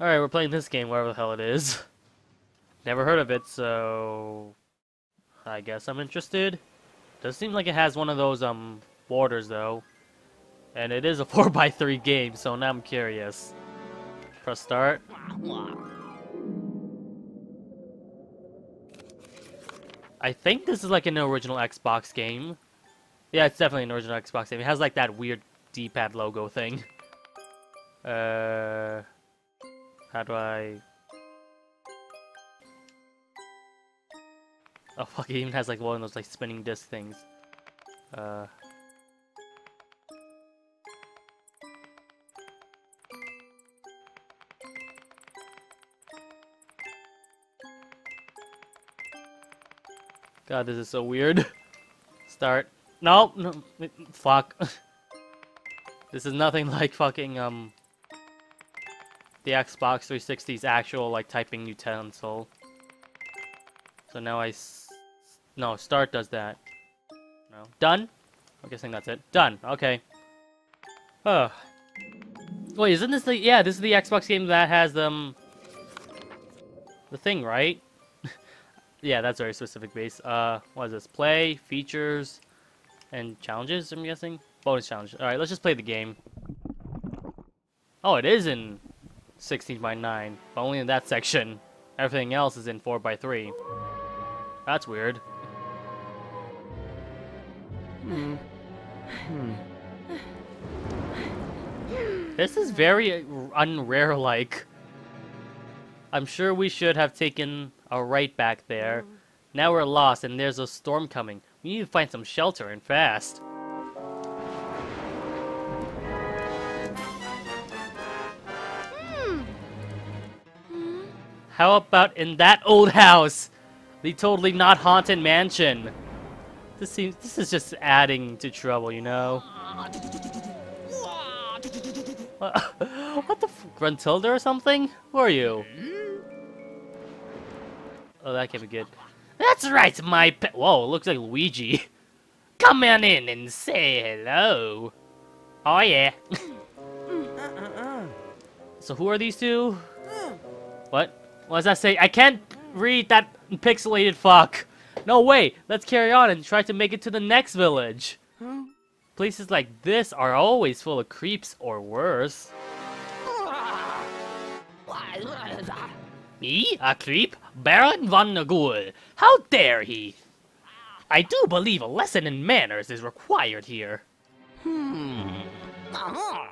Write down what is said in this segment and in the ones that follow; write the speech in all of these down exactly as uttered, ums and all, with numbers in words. Alright, we're playing this game, wherever the hell it is. Never heard of it, so I guess I'm interested. Does seem like it has one of those um borders though. And it is a four by three game, so now I'm curious. Press start. I think this is like an original Xbox game. Yeah, it's definitely an original Xbox game. It has like that weird D-pad logo thing. Uh, how do I... Oh fuck, it even has like one of those like spinning disc things. Uh... God, this is so weird. Start. No, no, fuck. This is nothing like fucking, um... the Xbox three sixty's actual, like, typing utensil. So now I... S no, start does that. No. Done? I'm guessing that's it. Done. Okay. Ugh. Wait, isn't this the... Yeah, this is the Xbox game that has, um... the thing, right? Yeah, that's very specific base. Uh, what is this? Play, features, and challenges, I'm guessing? Bonus challenge. Alright, let's just play the game. Oh, it is in sixteen by nine, but only in that section. Everything else is in four by three. That's weird. This is very un-Rare-like. I'm sure we should have taken... All right, back there. Now we're lost, and there's a storm coming. We need to find some shelter and fast. Mm. Mm. How about in that old house, the totally not haunted mansion? This seems. This is just adding to trouble, you know. What the f Gruntilda or something? Who are you? Oh, that can't be good. That's right, my pet. Whoa, it looks like Luigi. Come on in and say hello. Oh, yeah. So who are these two? What? What does that say? I can't read that pixelated fuck. No way. Let's carry on and try to make it to the next village. Places like this are always full of creeps or worse. Me? A creep? Baron Von Nagul. How dare he? I do believe a lesson in manners is required here. Hmm. Uh-huh.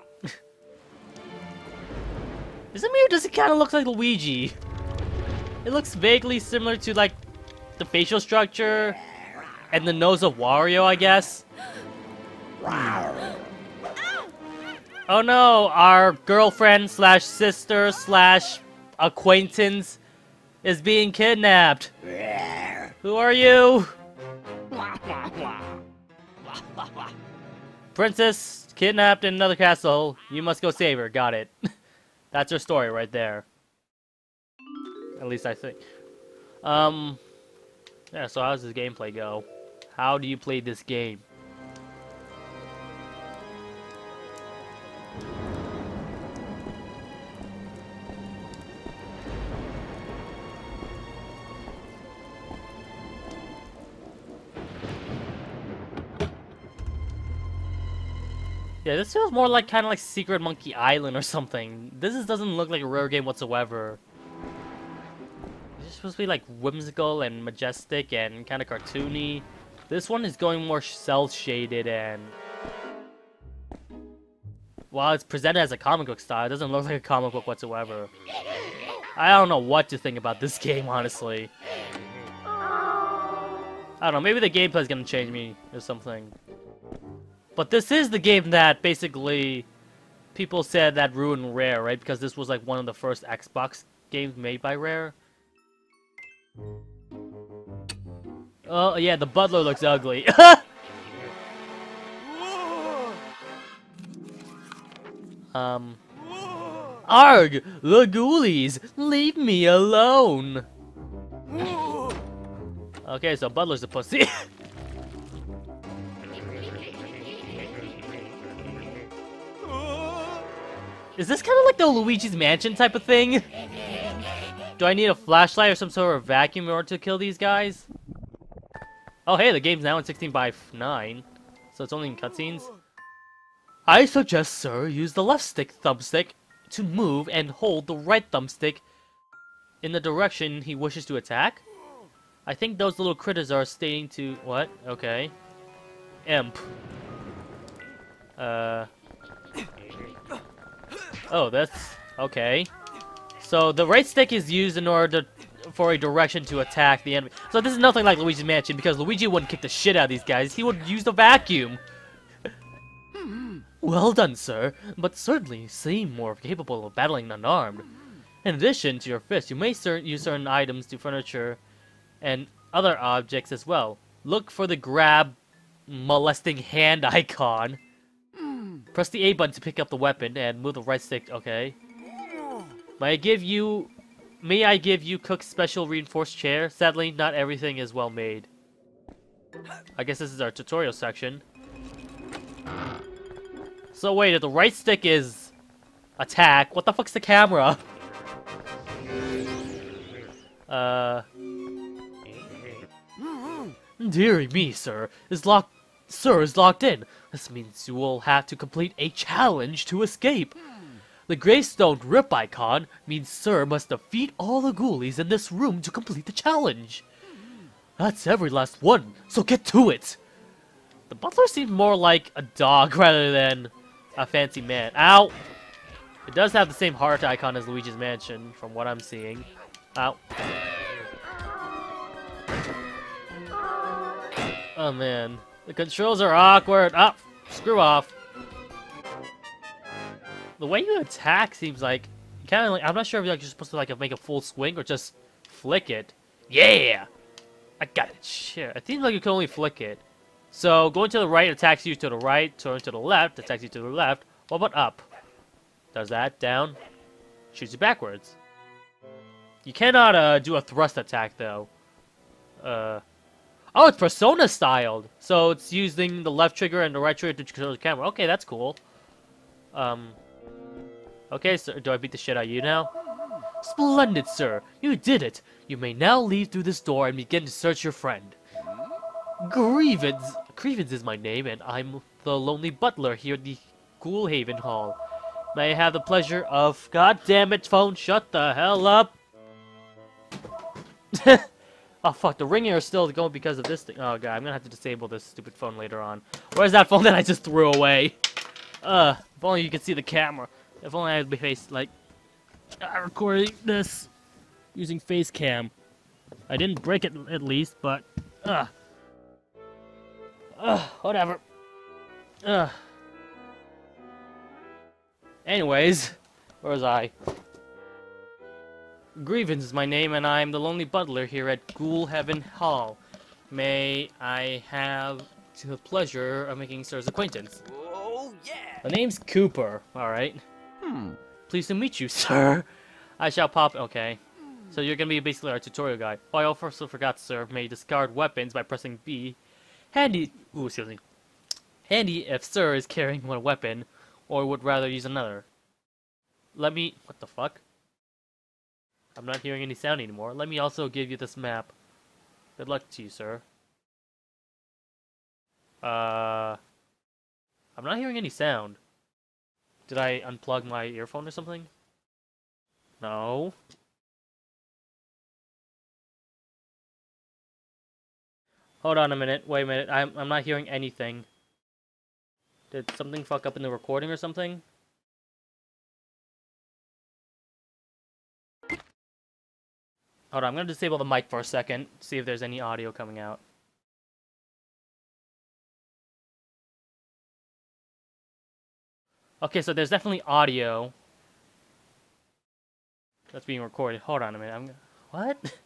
Is it me or does it kind of look like Luigi? It looks vaguely similar to, like, the facial structure and the nose of Wario, I guess. Oh no, our girlfriend slash sister slash... acquaintance is being kidnapped. Who are you? Princess kidnapped in another castle. You must go save her. Got it. That's her story right there. At least I think. Um. Yeah. So how's this gameplay go? How do you play this game? Yeah, this feels more like kind of like Secret Monkey Island or something. This is, doesn't look like a Rare game whatsoever. It's supposed to be like whimsical and majestic and kind of cartoony. This one is going more cell shaded and... While it's presented as a comic book style, it doesn't look like a comic book whatsoever. I don't know what to think about this game, honestly. I don't know, maybe the gameplay is going to change me or something. But this is the game that basically people said that ruined Rare, right? Because this was like one of the first Xbox games made by Rare. Oh yeah, the butler looks ugly. um. Arg! The ghoulies! Leave me alone! Okay, so butler's a pussy. Is this kind of like the Luigi's Mansion type of thing? Do I need a flashlight or some sort of vacuum in order to kill these guys? Oh hey, the game's now in sixteen by nine, so it's only in cutscenes. I suggest, sir, use the left stick thumbstick to move and hold the right thumbstick in the direction he wishes to attack. I think those little critters are stating to... What? Okay. Imp. Uh... Oh, that's... Okay. So the right stick is used in order to, for a direction to attack the enemy. So this is nothing like Luigi's Mansion, because Luigi wouldn't kick the shit out of these guys. He would use the vacuum. Well done, sir, but certainly seem more capable of battling unarmed. In addition to your fist, you may cer use certain items to furniture and other objects as well. Look for the grab molesting hand icon. Press the A button to pick up the weapon and move the right stick, okay. May I give you... May I give you Cook's special reinforced chair? Sadly, not everything is well made. I guess this is our tutorial section. So wait, if the right stick is... attack, what the fuck's the camera? Uh... Deary me, sir. Is locked... Sir is locked in. This means you will have to complete a challenge to escape. The gravestone rip icon means Sir must defeat all the ghoulies in this room to complete the challenge. That's every last one, so get to it! The butler seems more like a dog rather than a fancy man. Ow! It does have the same heart icon as Luigi's Mansion, from what I'm seeing. Ow. Oh man. The controls are awkward. Ah! Screw off. The way you attack seems like kind of like I'm not sure if like, you're supposed to like make a full swing or just flick it. Yeah, I got it. Shit, it seems like you can only flick it. So going to the right attacks you to the right, turn to the left attacks you to the left. What about up? Does that down? Shoots you backwards. You cannot uh, do a thrust attack though. Uh, oh, it's Persona styled. So it's using the left trigger and the right trigger to control the camera. Okay, that's cool. Um. Okay, sir, do I beat the shit out of you now? Splendid, sir! You did it! You may now leave through this door and begin to search your friend. Grievance! Grievance is my name, and I'm the lonely butler here at the Ghoulhaven Hall. May I have the pleasure of... God damn it, phone, shut the hell up! Oh fuck, the ringing is still going because of this thing. Oh god, I'm gonna have to disable this stupid phone later on. Where's that phone that I just threw away? Uh, if only you could see the camera. If only I would be face like I recorded this using face cam. I didn't break it at least, but uh, uh whatever. Uh. Anyways, where was I? Grievance is my name, and I'm the lonely butler here at Ghoulhaven Hall. May I have the pleasure of making Sir's acquaintance? Oh yeah. The name's Cooper. All right. Hmm. Pleased to meet you, sir. I shall pop... Okay. So you're gonna be basically our tutorial guy. Oh, I also forgot, sir. May discard weapons by pressing B. Handy... Ooh, excuse me. Handy if sir is carrying one weapon, or would rather use another. Let me... What the fuck? I'm not hearing any sound anymore. Let me also give you this map. Good luck to you, sir. Uh... I'm not hearing any sound. Did I unplug my earphone or something? No. Hold on a minute. Wait a minute. I'm, I'm not hearing anything. Did something fuck up in the recording or something? Hold on. I'm going to disable the mic for a second. See if there's any audio coming out. Okay, so there's definitely audio that's being recorded. Hold on a minute. I'm what?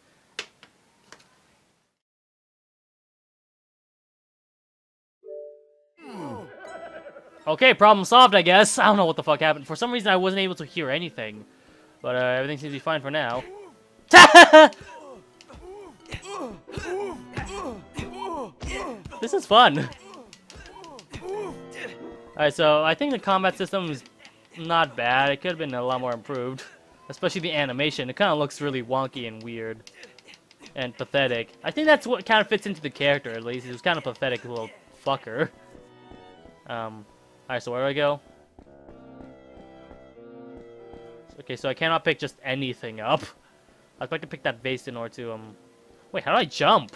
Okay, problem solved, I guess. I don't know what the fuck happened. For some reason, I wasn't able to hear anything, but uh, everything seems to be fine for now. This is fun. Alright, so I think the combat system is not bad. It could have been a lot more improved. Especially the animation. It kind of looks really wonky and weird. And pathetic. I think that's what kind of fits into the character, at least. He was kind of pathetic little fucker. Um, Alright, so where do I go? Okay, so I cannot pick just anything up. I'd like to pick that vase in order to, um... Wait, how do I jump?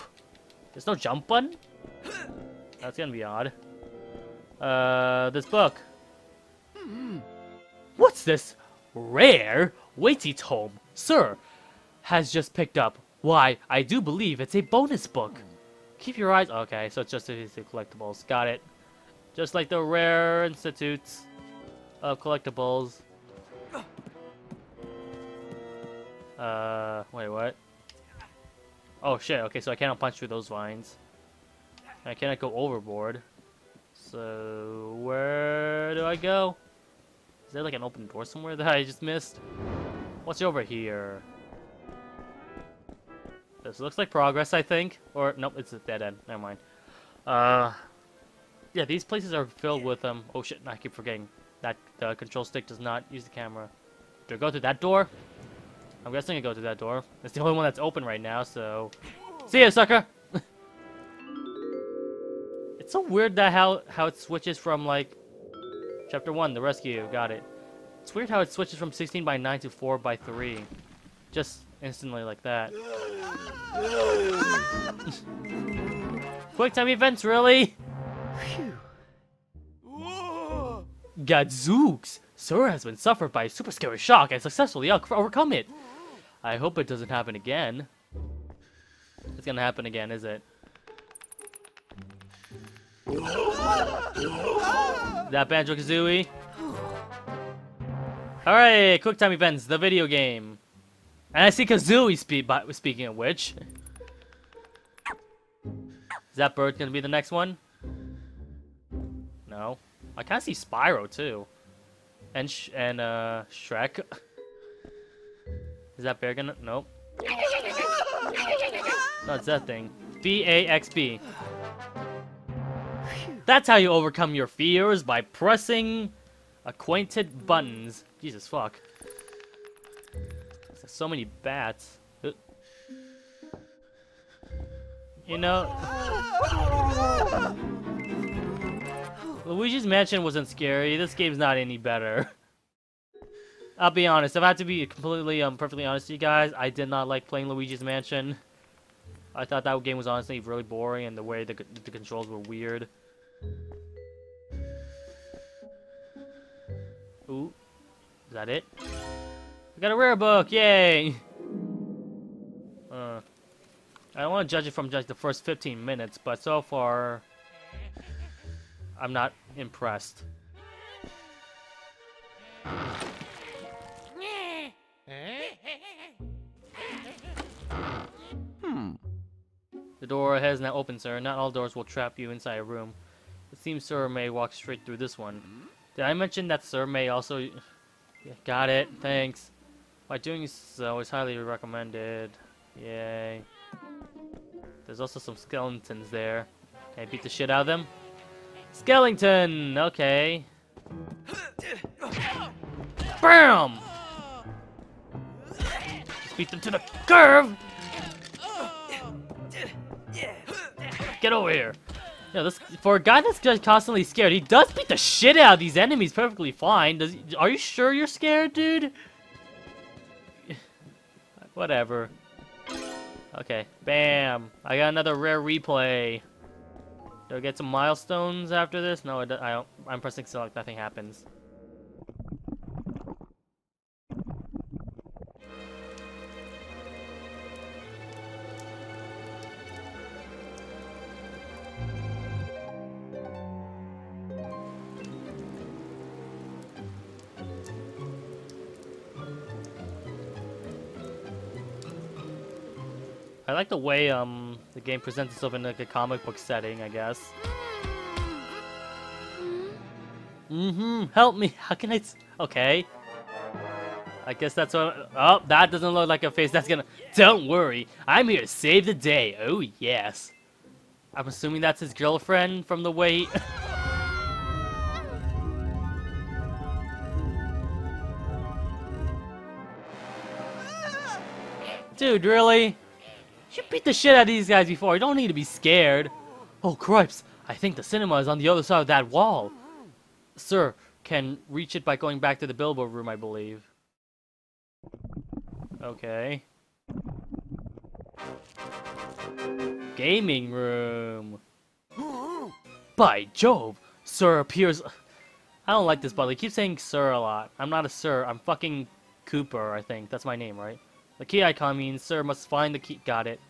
There's no jump button? That's gonna be odd. Uh, this book. What's this? Rare? Waitie's home. Sir, has just picked up. Why, I do believe it's a bonus book. Keep your eyes... Okay, so it's just a piece of collectibles. Got it. Just like the Rare Institutes of Collectibles. Uh, wait, what? Oh, shit. Okay, so I cannot punch through those vines. I cannot go overboard. So, where do I go? Is there like an open door somewhere that I just missed? What's over here? This looks like progress, I think. Or, nope, it's a dead end. Never mind. Uh, yeah, these places are filled with, um, oh shit, I keep forgetting. That, the control stick does not use the camera. Do I go through that door? I'm guessing I go through that door. It's the only one that's open right now, so... See ya, sucker! It's so weird that how, how it switches from, like... Chapter one, the rescue, got it. It's weird how it switches from sixteen by nine to four by three. Just... instantly like that. Quick time events, really? Gadzooks! Sora has been suffered by a super scary shock and successfully overcome it. I hope it doesn't happen again. It's gonna happen again, is it? That Banjo-Kazooie? Alright, quick time events, the video game. And I see Kazooie speed by, speaking of which. Is that bird gonna be the next one? No. I kinda see Spyro too. And sh and uh Shrek. Is that bear gonna nope. No, it's that thing. B A X B. That's how you overcome your fears, by pressing acquainted buttons. Jesus fuck. So many bats. You know... Luigi's Mansion wasn't scary. This game's not any better. I'll be honest. If I have to be completely, um, perfectly honest with you guys, I did not like playing Luigi's Mansion. I thought that game was honestly really boring, and the way the, the controls were weird. Ooh. Is that it? We got a rare book, yay! Uh, I don't want to judge it from just the first fifteen minutes, but so far, I'm not impressed. Hmm. The door has now opened, sir. Not all doors will trap you inside a room. It seems Sir May walked straight through this one. Did I mention that Sir May also... Yeah, got it, thanks. By doing so is highly recommended. Yay. There's also some skeletons there. Can I beat the shit out of them? Skeleton! Okay. Bam! Just beat them to the curve! Get over here. Yeah, this, for a guy that's just constantly scared, he does beat the shit out of these enemies perfectly fine. Does, are you sure you're scared, dude? Whatever. Okay, bam. I got another rare replay. Do I get some milestones after this? No, I don't, I don't, I'm pressing select. Nothing happens. I like the way um the game presents itself in like a comic book setting, I guess. Mm-hmm. Help me. How can I? S okay. I guess that's what. Oh, that doesn't look like a face. That's gonna. Don't worry. I'm here to save the day. Oh yes. I'm assuming that's his girlfriend from the way. Dude, really? You beat the shit out of these guys before. You don't need to be scared. Oh, cripes. I think the cinema is on the other side of that wall. Sir, can reach it by going back to the Bilbo room, I believe. Okay. Gaming room. By Jove, Sir appears... I don't like this, but they keep saying sir a lot. I'm not a sir. I'm fucking Cooper, I think. That's my name, right? The key icon means sir must find the key. Got it.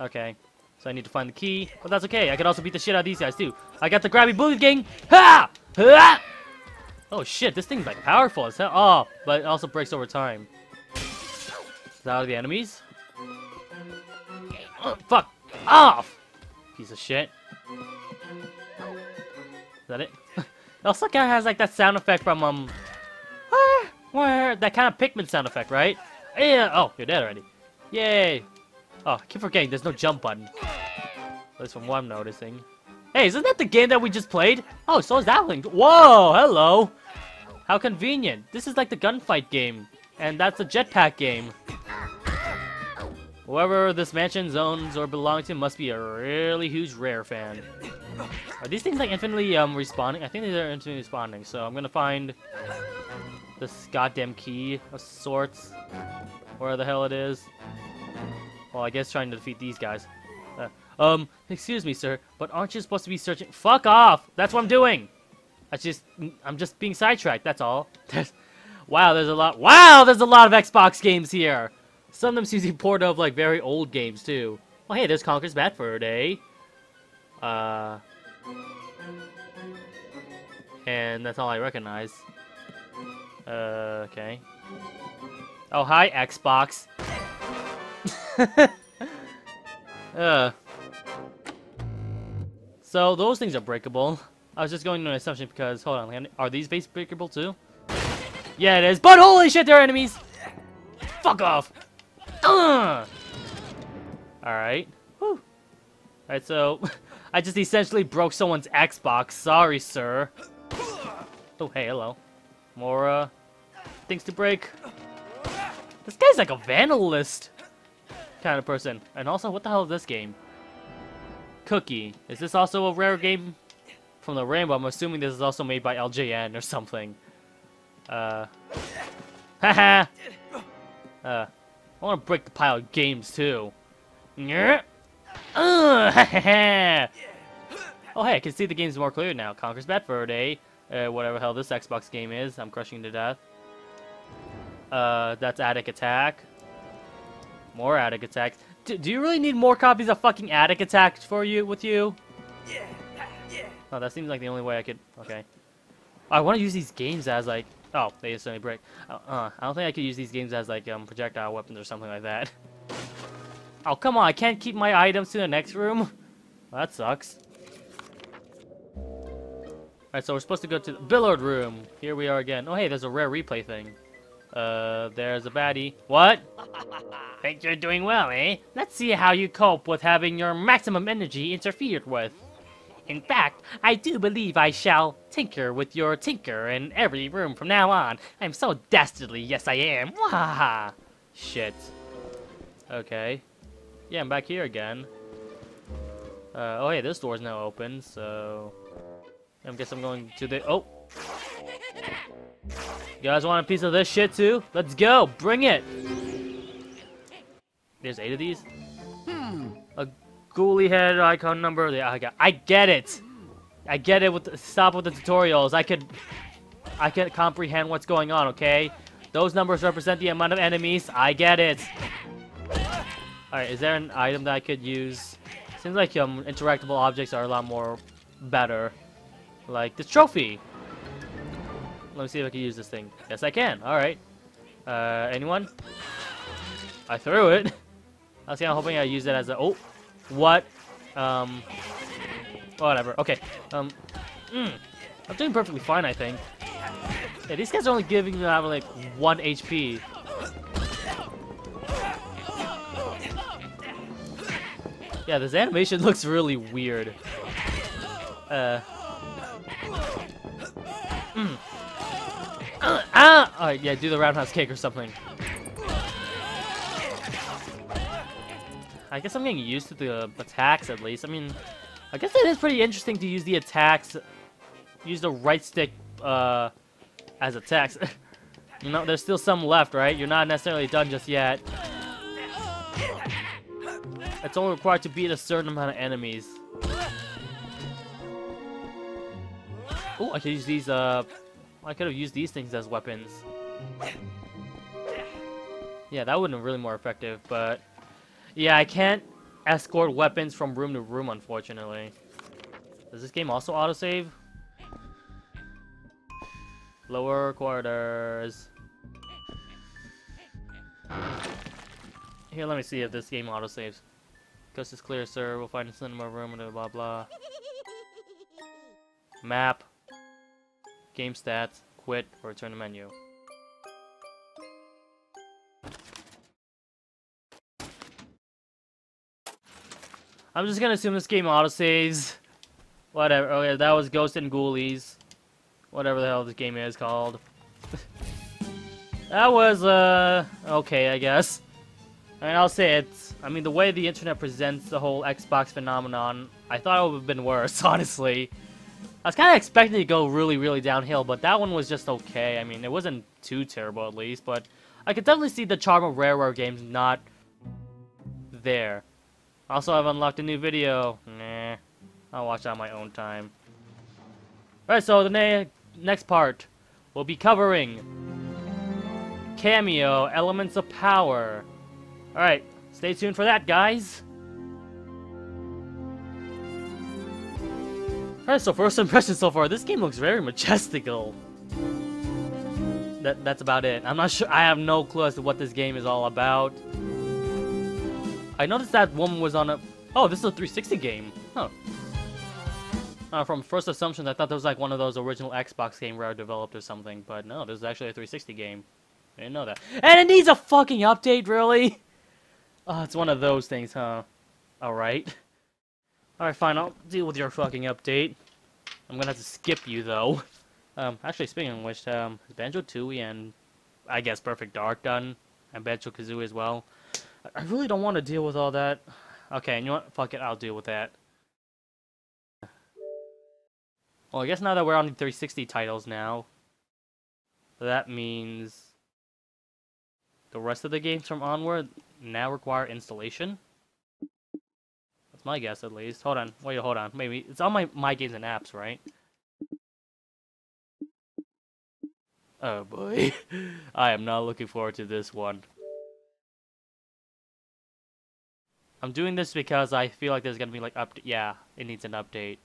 Okay. So I need to find the key. But that's okay. I could also beat the shit out of these guys, too. I got the grabby booty gang. Ha! Ha! Oh, shit. This thing's, like, powerful as hell. Oh, but it also breaks over time. Is that all the enemies? Oh, fuck off! Piece of shit. Is that it? It also kind of has, like, that sound effect from, um... Ah, where, that kind of Pikmin sound effect, right? Yeah. Oh, you're dead already. Yay. Oh, I keep forgetting there's no jump button. At least from what I'm noticing. Hey, isn't that the game that we just played? Oh, so is that Link. Whoa, hello. How convenient. This is like the gunfight game. And that's the jetpack game. Whoever this mansion owns or belongs to must be a really huge Rare fan. Are these things like infinitely um, respawning? I think these are infinitely respawning. So I'm going to find this goddamn key of sorts. Where the hell it is. Well, I guess trying to defeat these guys. Uh, um, excuse me, sir, but aren't you supposed to be searching? Fuck off! That's what I'm doing! I just, I'm just being sidetracked, that's all. There's, wow, there's a lot- Wow, there's a lot of Xbox games here! Some of them seem to be poured up like very old games, too. Well, hey, there's Conker's Bad Fur Day. Uh... And that's all I recognize. Uh, okay. Oh, hi, Xbox. uh. So, those things are breakable. I was just going to an assumption because, hold on, are these base breakable too? Yeah, it is, but holy shit, they're enemies! Fuck off! Uh. Alright. Alright, so, I just essentially broke someone's Xbox. Sorry, sir. Oh, hey, hello. More, uh, things to break. This guy's like a vandalist kind of person. And also, what the hell is this game? Cookie. Is this also a Rare game? From the Rainbow, I'm assuming this is also made by L J N or something. Uh. Haha! uh. I want to break the pile of games too. Uh, oh, hey, I can see the games more clear now. Conker's Bad Fur Day. Uh, whatever the hell this Xbox game is. I'm crushing to death. Uh, that's Atic Atac. More Atic Atac. D do you really need more copies of fucking Atic Atac for you with you? Oh, that seems like the only way I could. Okay. I want to use these games as like. Oh, they instantly break. Uh, uh, I don't think I could use these games as like um, projectile weapons or something like that. Oh, come on! I can't keep my items to the next room. Well, that sucks. All right, so we're supposed to go to the Billard room. Here we are again. Oh, hey, there's a Rare Replay thing. Uh, there's a baddie. What? Think you're doing well, eh? Let's see how you cope with having your maximum energy interfered with. In fact, I do believe I shall tinker with your tinker in every room from now on. I'm so dastardly, yes I am. Wahaha. Shit. Okay. Yeah, I'm back here again. Uh, oh hey, this door's now open, so... I guess I'm going to the- oh! You guys want a piece of this shit too? Let's go! Bring it! There's eight of these? Hmm. A ghoulie head icon number. Yeah, I, got, I get it! I get it with the, stop with the tutorials. I could I can comprehend what's going on, okay? Those numbers represent the amount of enemies. I get it. Alright, is there an item that I could use? Seems like um interactable objects are a lot more better. Like this trophy. Let me see if I can use this thing. Yes, I can. Alright. Uh, anyone? I threw it. I was kind of hoping I use it as a... Oh! What? Um... Whatever. Okay. Um... Mm, I'm doing perfectly fine, I think. Yeah, these guys are only giving me like one H P. Yeah, this animation looks really weird. Uh... Mm. Uh, ah! Alright, yeah, do the roundhouse kick or something. I guess I'm getting used to the attacks at least. I mean, I guess it is pretty interesting to use the attacks, use the right stick uh, as attacks. You know, there's still some left, right? You're not necessarily done just yet. It's only required to beat a certain amount of enemies. Oh, I could use these, uh... I could have used these things as weapons. Yeah, that would have been really more effective, but... Yeah, I can't escort weapons from room to room, unfortunately. Does this game also autosave? Lower quarters. Here, let me see if this game autosaves. Coast is clear, sir. We'll find a cinema room and blah blah. Map. Game stats. Quit or return to menu. I'm just gonna assume this game autosaves. Whatever. Okay, that was Ghost and Ghoulies. Whatever the hell this game is called. That was, uh, okay, I guess. I mean, I'll say it. I mean, the way the internet presents the whole Xbox phenomenon, I thought it would have been worse, honestly. I was kind of expecting it to go really, really downhill, but that one was just okay. I mean, it wasn't too terrible, at least, but I could definitely see the charm of Rareware games not there. Also, I've unlocked a new video. Nah, I'll watch that on my own time. Alright, so the na next part will be covering Cameo, Elements of Power. Alright, stay tuned for that, guys. Alright, so first impression so far, this game looks very majestical. That, that's about it. I'm not sure, I have no clue as to what this game is all about. I noticed that woman was on a... Oh, this is a three sixty game. Huh. Uh, from first assumption, I thought there was like one of those original Xbox games Rare developed or something, but no, this is actually a three sixty game. I didn't know that. And it needs a fucking update, really? Oh, it's one of those things, huh? Alright. Alright, fine, I'll deal with your fucking update. I'm gonna have to skip you, though. Um, actually, speaking of which, um, Banjo-Tooie and, I guess, Perfect Dark done, and Banjo-Kazooie as well. I really don't want to deal with all that. Okay, and you know what? Fuck it, I'll deal with that. Well, I guess now that we're on the three sixty titles now, that means the rest of the games from onward now require installation? That's my guess, at least. Hold on. Wait, hold on. Maybe it's on my, my games and apps, right? Oh, boy. I am not looking forward to this one. I'm doing this because I feel like there's going to be, like, update. Yeah, it needs an update.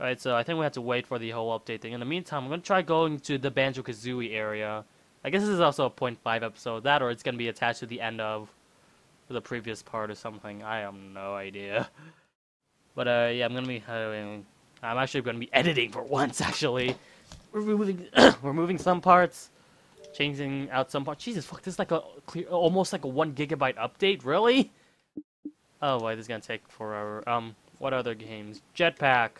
Alright, so I think we have to wait for the whole update thing. In the meantime, I'm going to try going to the Banjo-Kazooie area. I guess this is also a point five episode. That or it's going to be attached to the end of the previous part or something. I have no idea. But uh, yeah, I'm going to be... Uh, I'm actually going to be editing for once, actually. Removing, removing some parts. Changing out some parts. Jesus, fuck, this is like a clear, almost like a one gigabyte update? Really? Oh, boy, this is going to take forever. Um, what other games? Jetpack.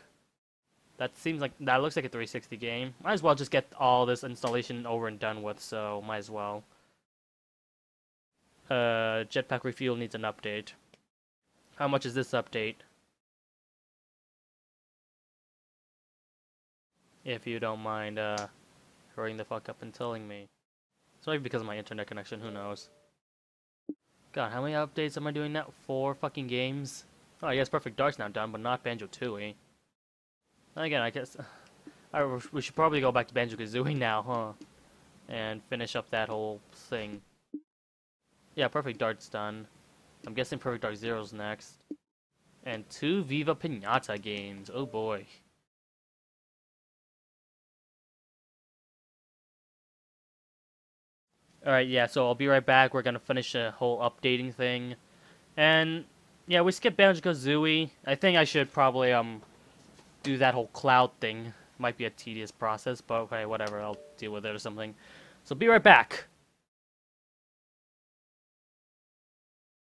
That seems like, that looks like a three sixty game. Might as well just get all this installation over and done with, so might as well. Uh, Jetpack Refuel needs an update. How much is this update? If you don't mind, uh, hurrying the fuck up and telling me. It's maybe because of my internet connection, who knows. God, how many updates am I doing now? Four fucking games? Oh, I guess Perfect Dark's now done, but not Banjo-Tooie. Again, I guess I, we should probably go back to Banjo-Kazooie now, huh? And finish up that whole thing. Yeah, Perfect Dark's done. I'm guessing Perfect Dark Zero's next. And two Viva Pinata games. Oh boy. Alright, yeah, so I'll be right back. We're gonna finish the whole updating thing. And, yeah, we skipped Banjo-Kazooie. I think I should probably, um... do that whole cloud thing. Might be a tedious process, but okay, whatever, I'll deal with it or something. So be right back.